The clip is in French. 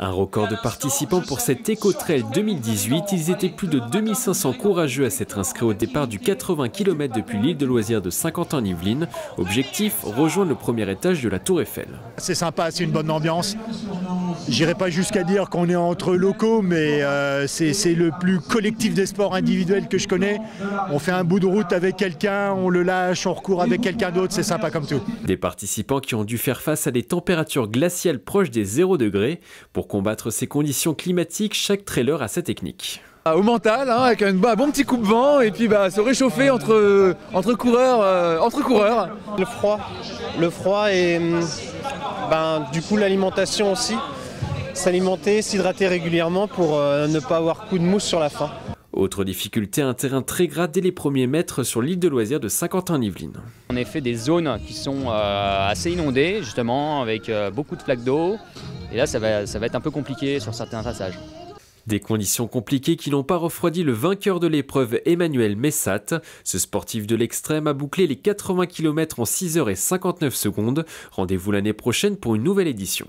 Un record de participants pour cet éco-trail 2018. Ils étaient plus de 2500 courageux à s'être inscrits au départ du 80 km depuis l'île de loisirs de Saint-Quentin-en-Yvelines. Objectif, rejoindre le premier étage de la Tour Eiffel. C'est sympa, c'est une bonne ambiance. J'irai pas jusqu'à dire qu'on est entre locaux, mais c'est le plus collectif des sports individuels que je connais. On fait un bout de route avec quelqu'un, on le lâche, on recourt avec quelqu'un d'autre, c'est sympa comme tout. Des participants qui ont dû faire face à des températures glaciales proches des 0 degrés. Pour combattre ces conditions climatiques, chaque trailer a sa technique. Au mental, hein, avec un bon petit coup de vent et puis se réchauffer entre coureurs. Le froid et du coup l'alimentation aussi. S'alimenter, s'hydrater régulièrement pour ne pas avoir coup de mousse sur la fin. Autre difficulté, un terrain très gras dès les premiers mètres sur l'île de loisirs de Saint-Quentin-en-Yvelines. En effet, des zones qui sont assez inondées, justement, avec beaucoup de flaques d'eau. Et là, ça va être un peu compliqué sur certains passages. Des conditions compliquées qui n'ont pas refroidi le vainqueur de l'épreuve, Emmanuel Messat. Ce sportif de l'extrême a bouclé les 80 km en 6 h 59 secondes. Rendez-vous l'année prochaine pour une nouvelle édition.